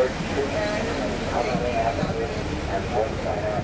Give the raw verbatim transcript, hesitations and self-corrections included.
Church, and Hallelujah Avenue, and West China.